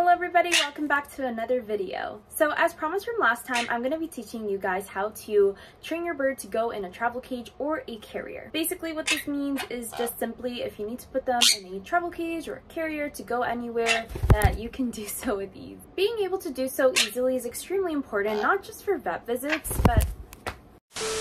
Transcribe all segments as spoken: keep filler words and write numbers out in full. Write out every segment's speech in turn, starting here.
Hello everybody, welcome back to another video. So as promised from last time, I'm going to be teaching you guys how to train your bird to go in a travel cage or a carrier. Basically what this means is just simply if you need to put them in a travel cage or a carrier to go anywhere, that you can do so with ease. Being able to do so easily is extremely important, not just for vet visits, but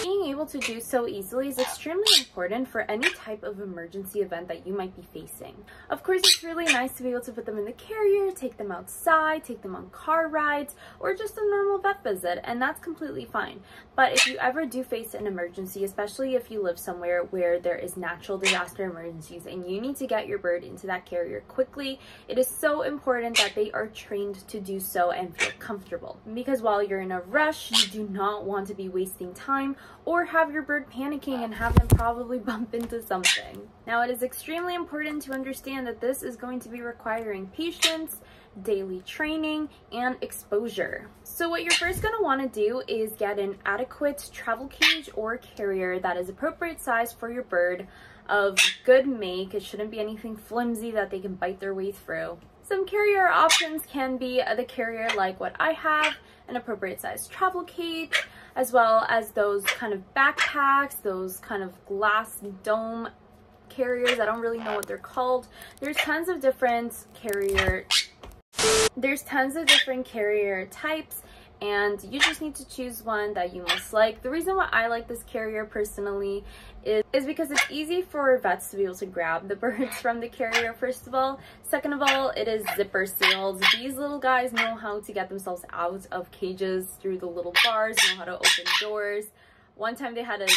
Being able to do so easily is extremely important for any type of emergency event that you might be facing. Of course, it's really nice to be able to put them in the carrier, take them outside, take them on car rides, or just a normal vet visit, and that's completely fine. But if you ever do face an emergency, especially if you live somewhere where there is natural disaster emergencies and you need to get your bird into that carrier quickly, it is so important that they are trained to do so and feel comfortable. Because while you're in a rush, you do not want to be wasting time or have your bird panicking and have them probably bump into something. Now, it is extremely important to understand that this is going to be requiring patience, daily training, and exposure. So what you're first going to want to do is get an adequate travel cage or carrier that is appropriate size for your bird, of good make. It shouldn't be anything flimsy that they can bite their way through. Some carrier options can be the carrier like what I have, an appropriate size travel cage, as well as those kind of backpacks, those kind of glass dome carriers. I don't really know what they're called. There's tons of different carrier, there's tons of different carrier types, and you just need to choose one that you most like. The reason why I like this carrier personally is, is because it's easy for vets to be able to grab the birds from the carrier, first of all. Second of all, it is zipper sealed. These little guys know how to get themselves out of cages through the little bars, know how to open doors. One time they had a,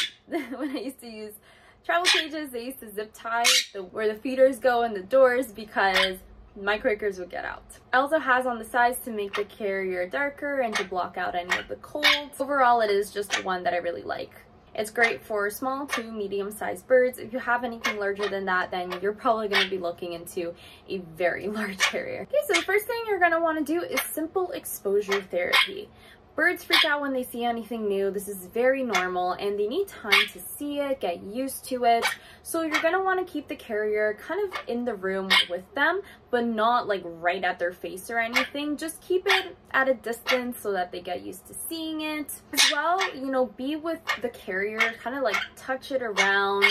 when I used to use travel cages, they used to zip tie the, where the feeders go and the doors, because my crickers would get out. It also has on the sides to make the carrier darker and to block out any of the colds. Overall, it is just one that I really like. It's great for small to medium-sized birds. If you have anything larger than that, then you're probably going to be looking into a very large carrier. Okay, so the first thing you're going to want to do is simple exposure therapy. Birds freak out when they see anything new. This is very normal, and they need time to see it, get used to it. So you're going to want to keep the carrier kind of in the room with them, but not like right at their face or anything. Just keep it at a distance so that they get used to seeing it. As well, you know, be with the carrier, kind of like touch it around,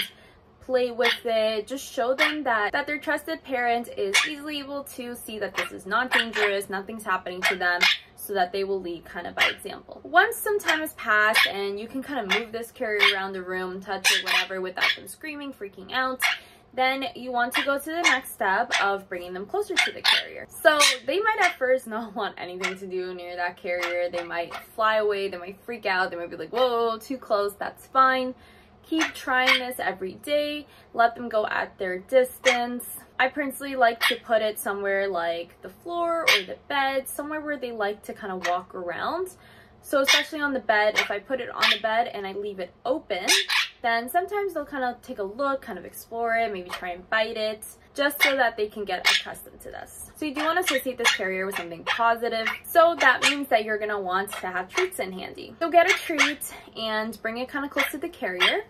play with it. Just show them that that their trusted parent is easily able to see that this is not dangerous, nothing's happening to them, so that they will lead kind of by example. Once some time has passed and you can kind of move this carrier around the room, touch it, whatever, without them screaming, freaking out, then you want to go to the next step of bringing them closer to the carrier. So they might at first not want anything to do near that carrier. They might fly away, they might freak out, they might be like, whoa, too close, that's fine. Keep trying this every day. Let them go at their distance. I personally like to put it somewhere like the floor or the bed, somewhere where they like to kind of walk around. So especially on the bed, if I put it on the bed and I leave it open, then sometimes they'll kind of take a look, kind of explore it, maybe try and bite it, just so that they can get accustomed to this. So you do want to associate this carrier with something positive. So that means that you're going to want to have treats in handy. So get a treat and bring it kind of close to the carrier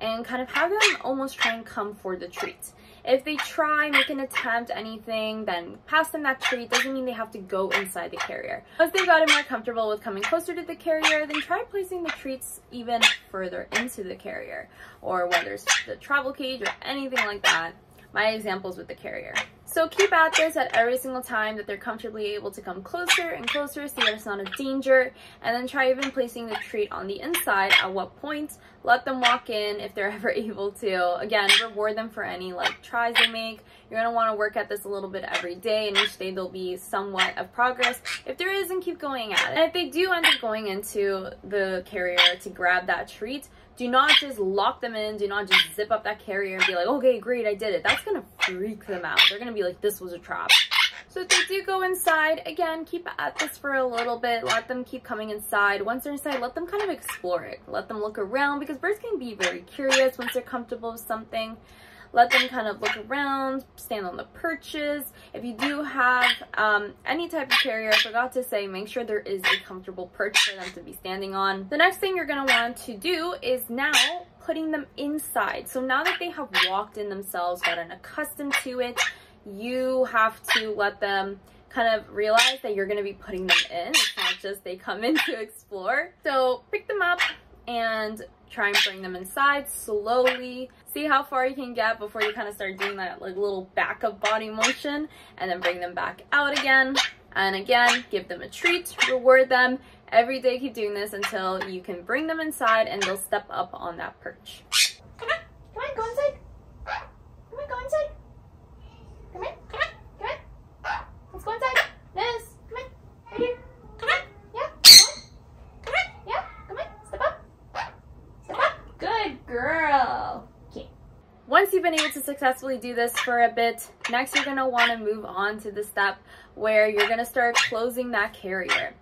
and kind of have them almost try and come for the treat. If they try, make an attempt, anything, then pass them that treat. Doesn't mean they have to go inside the carrier. Once they've gotten more comfortable with coming closer to the carrier, then try placing the treats even further into the carrier, or whether it's the travel cage or anything like that. My examples with the carrier. So keep at this at every single time that they're comfortably able to come closer and closer, see that it's not a danger, and then try even placing the treat on the inside at what point. Let them walk in if they're ever able to. Again, reward them for any like tries they make. You're going to want to work at this a little bit every day, and each day there'll be somewhat of progress. If there isn't, keep going at it. And if they do end up going into the carrier to grab that treat, do not just lock them in. Do not just zip up that carrier and be like, okay, great, I did it. That's going to freak them out. They're going to be like, this was a trap. So if they do go inside, again, keep at this for a little bit. Let them keep coming inside. Once they're inside, let them kind of explore it. Let them look around, because birds can be very curious once they're comfortable with something. Let them kind of look around, stand on the perches. If you do have um, any type of carrier, I forgot to say, make sure there is a comfortable perch for them to be standing on. The next thing you're going to want to do is now putting them inside. So now that they have walked in themselves, gotten accustomed to it, you have to let them kind of realize that you're going to be putting them in. It's not just they come in to explore. So pick them up and try and bring them inside slowly. See how far you can get before you kind of start doing that like little back of body motion, and then bring them back out again. And again, give them a treat, reward them. Every day keep doing this until you can bring them inside and they'll step up on that perch. Come on, come on, go inside. Come on, go inside. Come on, come on, come on. Let's go inside. Yes, come on, right here. Come on, yeah, come on, come on, yeah, come on, step up, step up. Good girl. Okay. Once you've been able to successfully do this for a bit, next you're gonna wanna move on to the step where you're gonna start closing that carrier.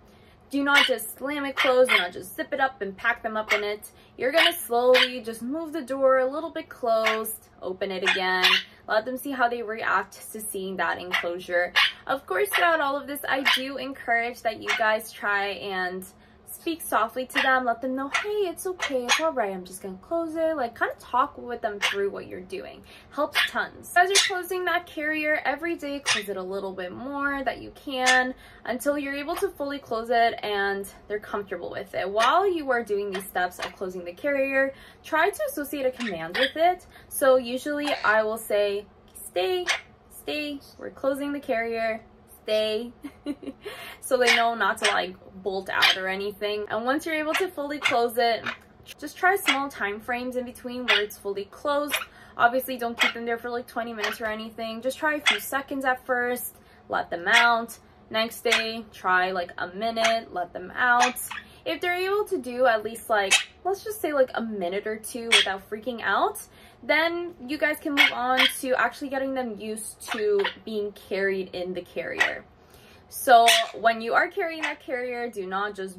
Do not just slam it closed, do not just zip it up and pack them up in it. You're gonna slowly just move the door a little bit closed, open it again, let them see how they react to seeing that enclosure. Of course, throughout all of this, I do encourage that you guys try and speak softly to them, let them know, hey, it's okay, it's all right, I'm just gonna close it. Like, kind of talk with them through what you're doing. Helps tons. As you're closing that carrier every day, close it a little bit more that you can until you're able to fully close it and they're comfortable with it. While you are doing these steps of closing the carrier, try to associate a command with it. So usually I will say, stay, stay, we're closing the carrier. Day so they know not to like bolt out or anything. And once you're able to fully close it, just try small time frames in between where it's fully closed. Obviously don't keep them there for like twenty minutes or anything. Just try a few seconds at first, let them out. Next day, try like a minute, let them out. If they're able to do at least like, let's just say like a minute or two without freaking out, then you guys can move on to actually getting them used to being carried in the carrier. So when you are carrying that carrier, do not just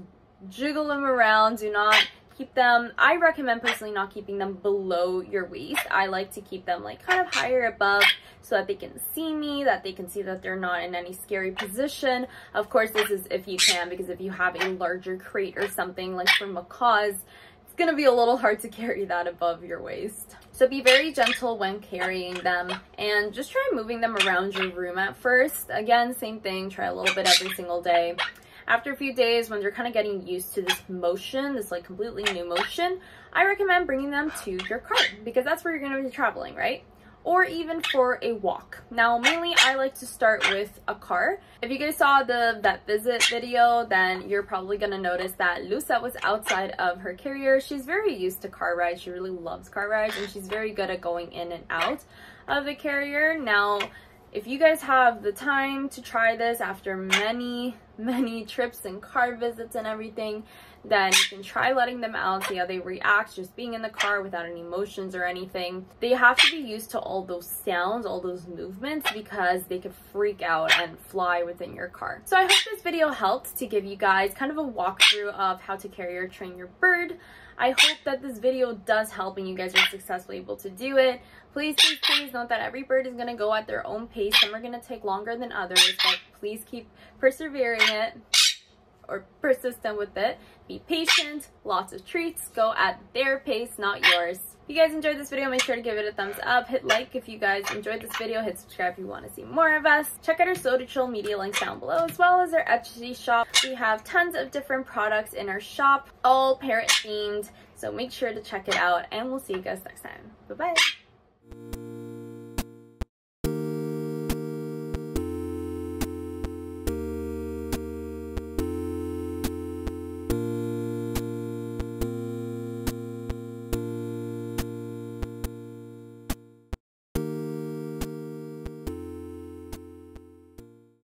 jiggle them around. Do not keep them, I recommend personally not keeping them below your waist. I like to keep them like kind of higher above so that they can see me, that they can see that they're not in any scary position. Of course, this is if you can, because if you have a larger crate or something like for macaws, it's gonna be a little hard to carry that above your waist. So be very gentle when carrying them and just try moving them around your room at first. Again, same thing, try a little bit every single day. After a few days, when they're kind of getting used to this motion, this like completely new motion, I recommend bringing them to your cart because that's where you're gonna be traveling, right? Or even for a walk. Now, mainly I like to start with a car. If you guys saw the vet visit video, then you're probably gonna notice that Lusa was outside of her carrier. She's very used to car rides. She really loves car rides and she's very good at going in and out of the carrier. Now, if you guys have the time to try this after many, many trips and car visits and everything, then you can try letting them out, see how they react, just being in the car without any motions or anything. They have to be used to all those sounds, all those movements, because they could freak out and fly within your car. So I hope this video helped to give you guys kind of a walkthrough of how to carrier or train your bird. I hope that this video does help and you guys are successfully able to do it. Please, please, please note that every bird is going to go at their own pace. Some are going to take longer than others, but please keep persevering it or persistent with it. Be patient, lots of treats, go at their pace, not yours. If you guys enjoyed this video, make sure to give it a thumbs up. Hit like if you guys enjoyed this video. Hit subscribe if you want to see more of us. Check out our SodaChill media links down below, as well as our Etsy shop. We have tons of different products in our shop, all parrot themed. So make sure to check it out and we'll see you guys next time. Bye-bye.